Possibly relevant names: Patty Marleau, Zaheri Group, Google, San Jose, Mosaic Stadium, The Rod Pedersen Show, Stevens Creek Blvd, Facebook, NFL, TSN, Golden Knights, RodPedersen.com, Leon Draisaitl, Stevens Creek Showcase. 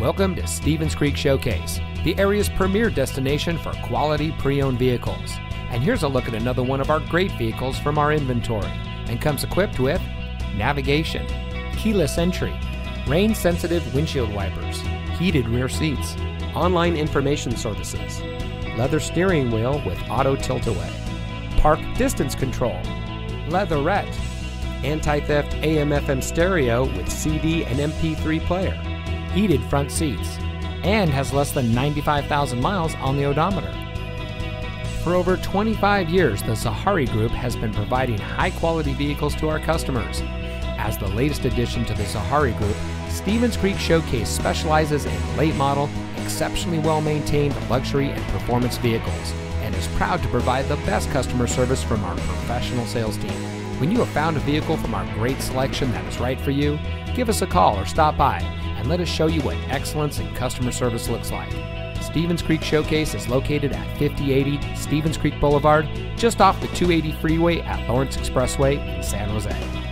Welcome to Stevens Creek Showcase, the area's premier destination for quality pre-owned vehicles. And here's a look at another one of our great vehicles from our inventory, and comes equipped with navigation, keyless entry, rain-sensitive windshield wipers, heated rear seats, online information services, leather steering wheel with auto tilt-away, park distance control, leatherette, anti-theft AM/FM stereo with CD and MP3 player, heated front seats, and has less than 95,000 miles on the odometer. For over 25 years, the Zaheri Group has been providing high-quality vehicles to our customers. As the latest addition to the Zaheri Group, Stevens Creek Showcase specializes in late-model, exceptionally well-maintained luxury and performance vehicles, and is proud to provide the best customer service from our professional sales team. When you have found a vehicle from our great selection that is right for you, give us a call or stop by and let us show you what excellence in customer service looks like. Stevens Creek Showcase is located at 5080 Stevens Creek Boulevard, just off the 280 freeway at Lawrence Expressway in San Jose.